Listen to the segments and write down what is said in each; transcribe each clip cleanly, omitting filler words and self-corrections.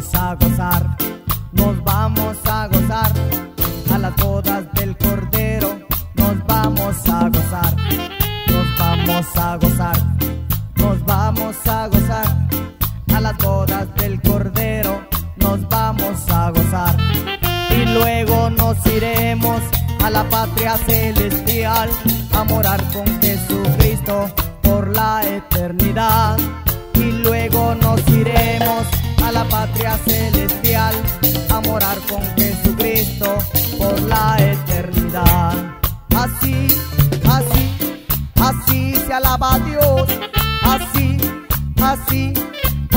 vamos a gozar, nos vamos a gozar, a las bodas del Cordero nos vamos a gozar, nos vamos a gozar, nos vamos a gozar, a las bodas del Cordero nos vamos a gozar. Y luego nos iremos a la patria celestial a morar con Jesucristo por la eternidad. Y luego nos iremos a la patria celestial a morar con Jesucristo por la eternidad. Así, así, así se alaba a Dios. Así, así,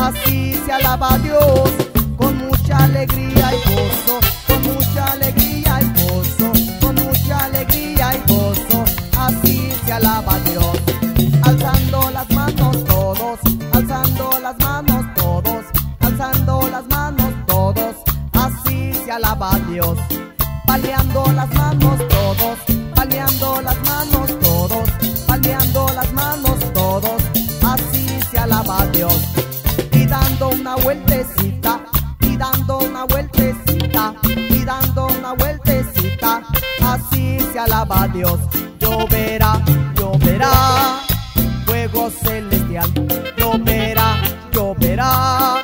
así se alaba a Dios. Con mucha alegría y gozo, con mucha alegría y gozo, con mucha alegría y gozo. Así se alaba a Dios. Alzando las manos todos, alzando las manos todos, alzando las manos todos. Así se alaba a Dios. Palmeando las manos todos, palmeando las manos todos, palmeando las manos todos. Así se alaba a Dios. Y dando una vueltecita, y dando una vueltecita, y dando una vueltecita. Así se alaba a Dios. Lloverá, lloverá, fuego celestial. Lloverá, lloverá,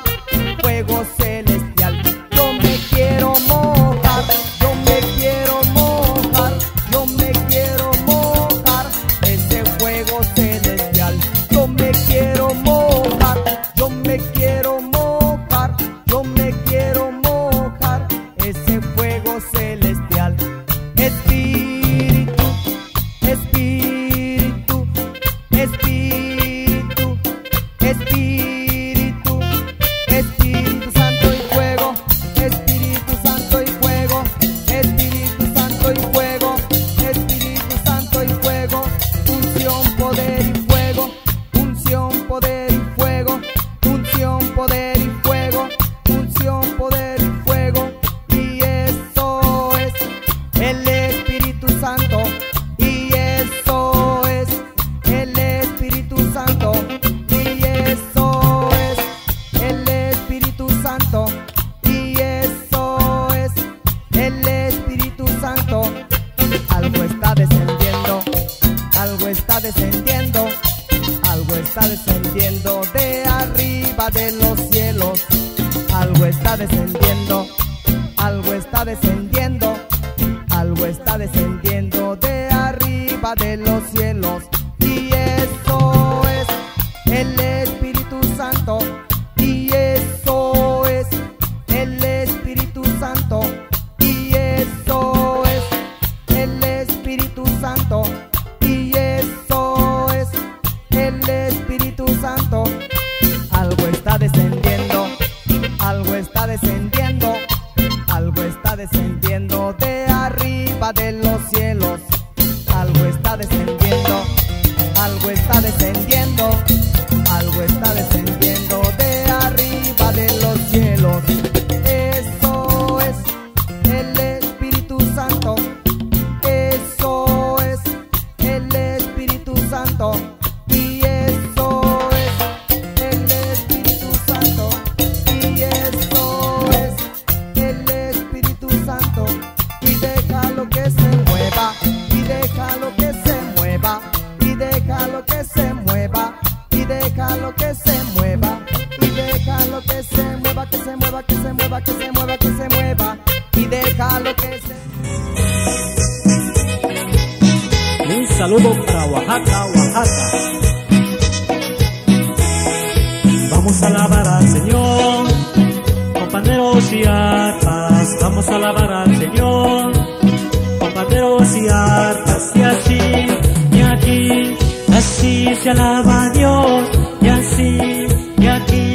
fuego celestial. Yo me quiero mojar, yo me quiero mojar, yo me quiero mojar, ese fuego celestial. Yo me quiero mojar, yo me quiero mojar, yo me quiero mojar, ese fuego celestial. Espíritu, Espíritu, Espíritu, Espíritu, Espíritu Santo y fuego, Espíritu Santo y fuego, Espíritu Santo y fuego, Espíritu Santo y fuego, unción, poder y fuego, unción, poder y fuego, unción, poder y fuego, unción, poder y fuego, y eso es el Espíritu Santo, y eso es el Espíritu Santo, y eso es el Espíritu Santo, y eso es el Espíritu Santo. Algo está descendiendo, algo está descendiendo, algo está descendiendo de arriba de los cielos. Algo está descendiendo, algo está descendiendo, algo está descendiendo de arriba de los cielos. Y eso es el Espíritu Santo, y eso es el Espíritu Santo, y eso es el Espíritu Santo, y eso es el Espíritu Santo. Algo está descendiendo, algo está descendiendo, algo está descendiendo de arriba de los cielos. Algo está descendiendo, algo está descendiendo, algo está descendiendo de arriba de los cielos. Eso es el Espíritu Santo, eso es el Espíritu Santo, y eso es el Espíritu Santo, y eso es el Espíritu Santo. Y déjalo que se mueva, y déjalo que se mueva, y déjalo que se mueva, y déjalo que se mueva, y déjalo que se mueva, que se mueva, que se mueva, que se mueva, que se mueva, y déjalo que se. Un saludo para Oaxaca, Oaxaca. Vamos a alabar al Señor, compañeros y arpas. Vamos a alabar al Señor, compañeros y arpas. Y aquí, así se alaba a Dios. Y aquí,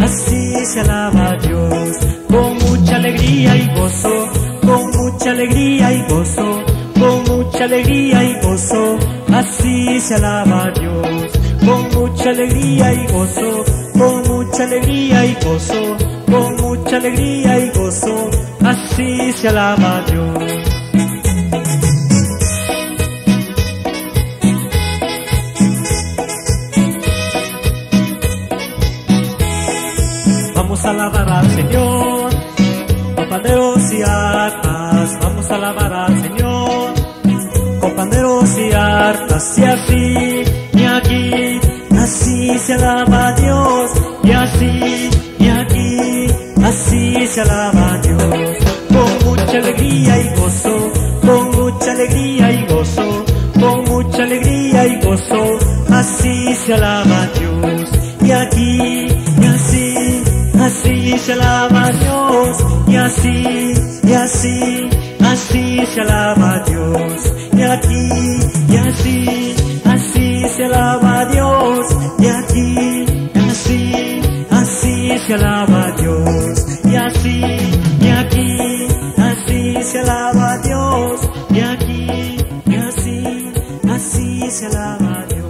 así se alaba a Dios. Con mucha alegría y gozo, con mucha alegría y gozo, con mucha alegría y gozo, así se alaba a Dios. Con mucha alegría y gozo, con mucha alegría y gozo, con mucha alegría y gozo, así se alaba a Dios. vamos a alabar al Señor. Con panderos y arpas, vamos a alabar al Señor. Con panderos y arpas, y así y aquí, así se alaba a Dios. Y así y aquí, así se alaba a Dios. Con mucha alegría y gozo, con mucha alegría y gozo, con mucha alegría y gozo, así se alaba a Dios. Y aquí, y así, así se alaba a Dios. Y así, así se alaba a Dios. Y aquí, y así, así se alaba a Dios. Y aquí, y así, así se alaba a Dios. Y aquí, así se alaba a Dios. Y así, así se alaba a Dios.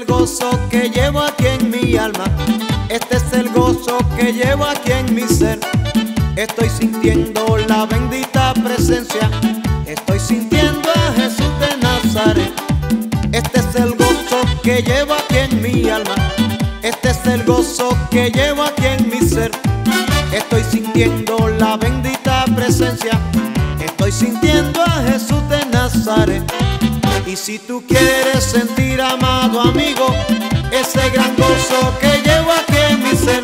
el gozo que llevo aquí en mi alma, este es el gozo que llevo aquí en mi ser. Estoy sintiendo la bendita presencia, estoy sintiendo a Jesús de Nazaret. Este es el gozo que llevo aquí en mi alma, este es el gozo que llevo aquí en mi ser. Estoy sintiendo la bendita presencia, estoy sintiendo a Jesús de Nazaret. Y si tú quieres sentir, amado amigo, ese gran gozo que llevo aquí en mi ser,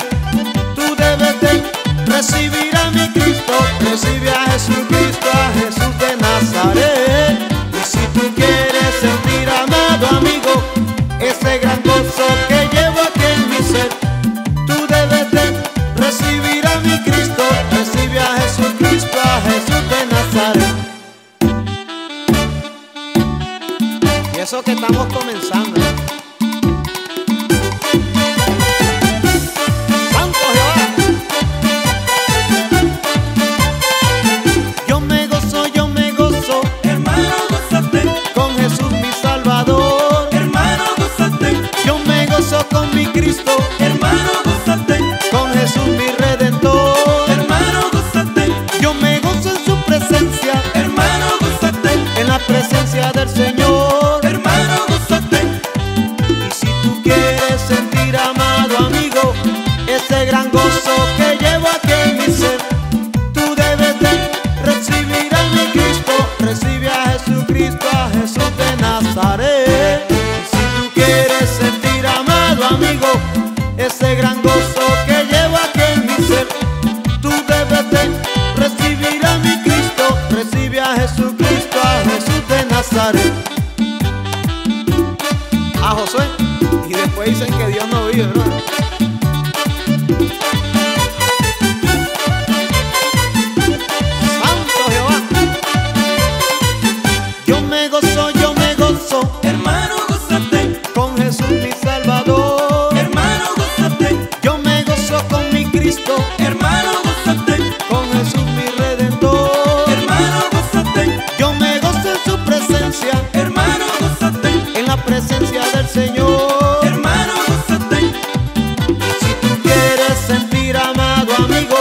tú debes de recibir a mi Cristo, recibe a Jesucristo, a Jesús de Nazaret. Y si tú quieres sentir, amado amigo, ese gran gozo que llevo aquí en mi ser, tú debes de recibir a mi Cristo, recibe a Jesucristo, a Jesús de Nazaret. Eso que estamos comenzando. Santo Jehová. Yo me gozo, hermano, gózate, con Jesús mi Salvador, hermano, gózate. Yo me gozo con mi Cristo, hermano, gózate, con Jesús mi Redentor, hermano, gózate. Yo me gozo en su presencia, hermano, gózate, en la presencia del Señor. Ese gran gozo que llevo aquí en mi ser, tú debes de recibir a mi Cristo, recibe a Jesucristo de Nazaret. A Josué, y después dicen que Dios no vive, ¿verdad? Santo Jehová. Yo me gozo, hermano, gózate, con Jesús mi Salvador. Señor, hermano, gózate. Si tú quieres sentir, amado amigo,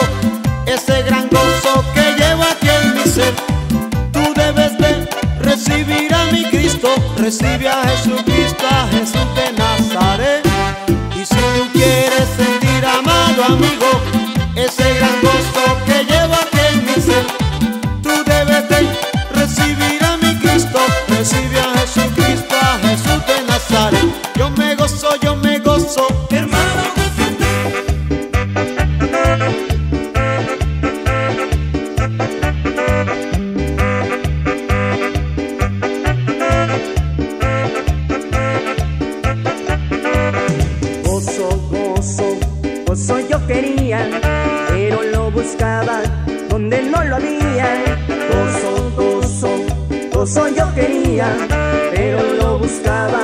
ese gran gozo que llevo aquí en mi ser, tú debes de recibir a mi Cristo, recibe a Jesucristo de Nazaret. Y si tú quieres sentir, amado amigo, ese gran gozo que llevo aquí en mi ser, tú debes de recibir a mi Cristo, recibe a Jesucristo, a Jesús de Nazaret. Yo me gozo, hermano, gózate. Gozo, gozo, gozo yo quería, pero lo buscaba donde no lo había. Gozo, gozo, gozo yo quería, pero lo buscaba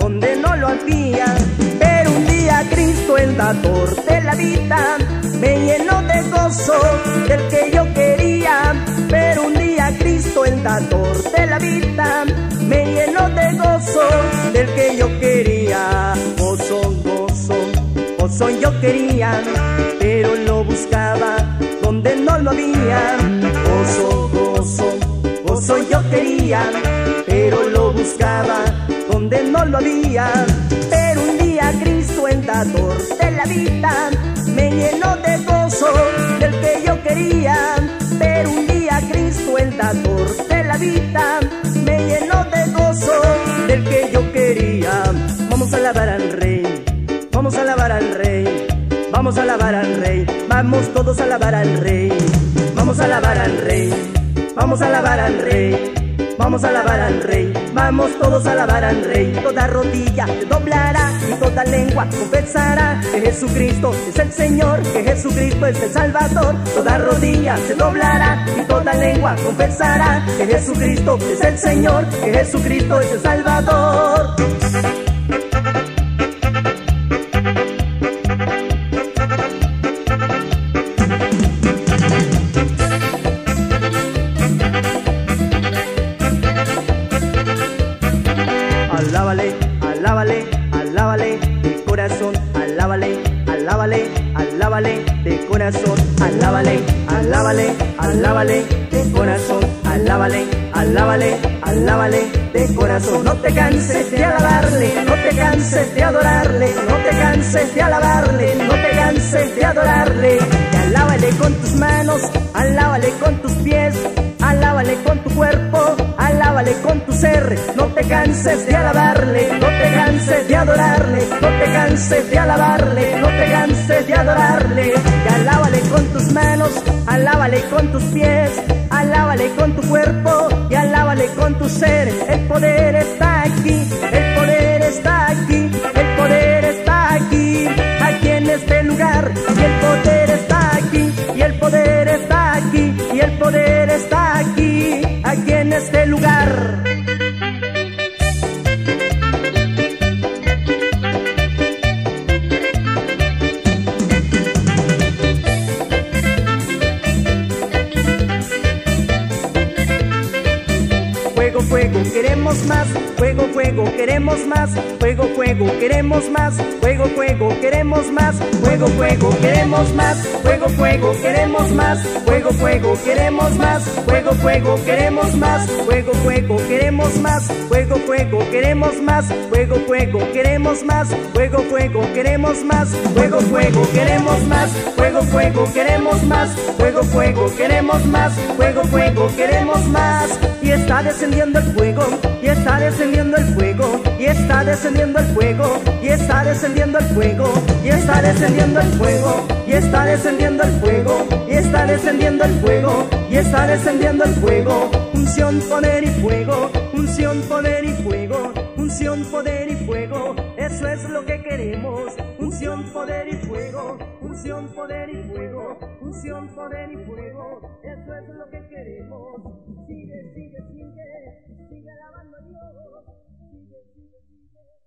donde no lo había. Pero un día Cristo, el dador de la vida, me llenó de gozo del que yo quería. Pero un día Cristo, el dador de la vida, me llenó de gozo del que yo quería. Gozo, gozo, gozo yo quería, pero lo buscaba donde no lo había. Gozo, gozo, gozo yo quería, pero lo buscaba donde no lo había. Pero un día Cristo, el dador de la vida, me llenó de gozo del que yo quería. Pero un día Cristo, el dador de la vida, me llenó de gozo del que yo quería. Vamos a alabar al Rey, vamos a alabar al Rey, vamos a alabar al Rey, vamos todos a alabar al Rey, vamos a alabar al Rey, vamos a alabar al Rey. Vamos a alabar al Rey, vamos todos a alabar al Rey. Toda rodilla se doblará y toda lengua confesará que Jesucristo es el Señor, que Jesucristo es el Salvador. Toda rodilla se doblará y toda lengua confesará que Jesucristo es el Señor, que Jesucristo es el Salvador. alábale, alábale de corazón, alábale, alábale, alábale de corazón, alábale, alábale, alábale de corazón. No te canses de alabarle, no te canses de adorarle, no te canses de alabarle, no te canses de adorarle. Alábale con tus manos, alábale con tus pies, alábale con tu cuerpo, alábale con tu ser. No te canses de alabarle, no te canses de adorarle, no te canses de alabarle, no te canses de adorarle. Y alábale con tus manos, alábale con tus pies, alábale con tu cuerpo y alábale con tu ser. El poder está aquí, el poder está aquí, el poder está aquí, aquí en este lugar. Y el poder está aquí, y el poder está aquí, y el poder está aquí, aquí en este lugar. Fuego, fuego, queremos más. Fuego, fuego, queremos más. Fuego, fuego, queremos más. Fuego, fuego, queremos más. Fuego, fuego, queremos más. Fuego, fuego, queremos más. Fuego, fuego, queremos más. Fuego, fuego, queremos más. Fuego, fuego, queremos más. Fuego, fuego, queremos más. Fuego, fuego, queremos más. Fuego, fuego, queremos más. Fuego, fuego, queremos más. Fuego, fuego, queremos más. Fuego, fuego, queremos más. Fuego, fuego, queremos más. Y está descendiendo el fuego, y está descendiendo el fuego, y está descendiendo el fuego, y está descendiendo el fuego, y está descendiendo el fuego, y está descendiendo el fuego, y está descendiendo el fuego, y está descendiendo el fuego. Unción, poder y fuego, unción, poder y fuego, unción, poder y fuego, eso es lo que queremos. Unción, poder y fuego, unción, poder y fuego, unción, poder y fuego, eso es lo que queremos. Sigue, sigue, sigue, sigue alabando a Dios. Sigue, sigue, sigue.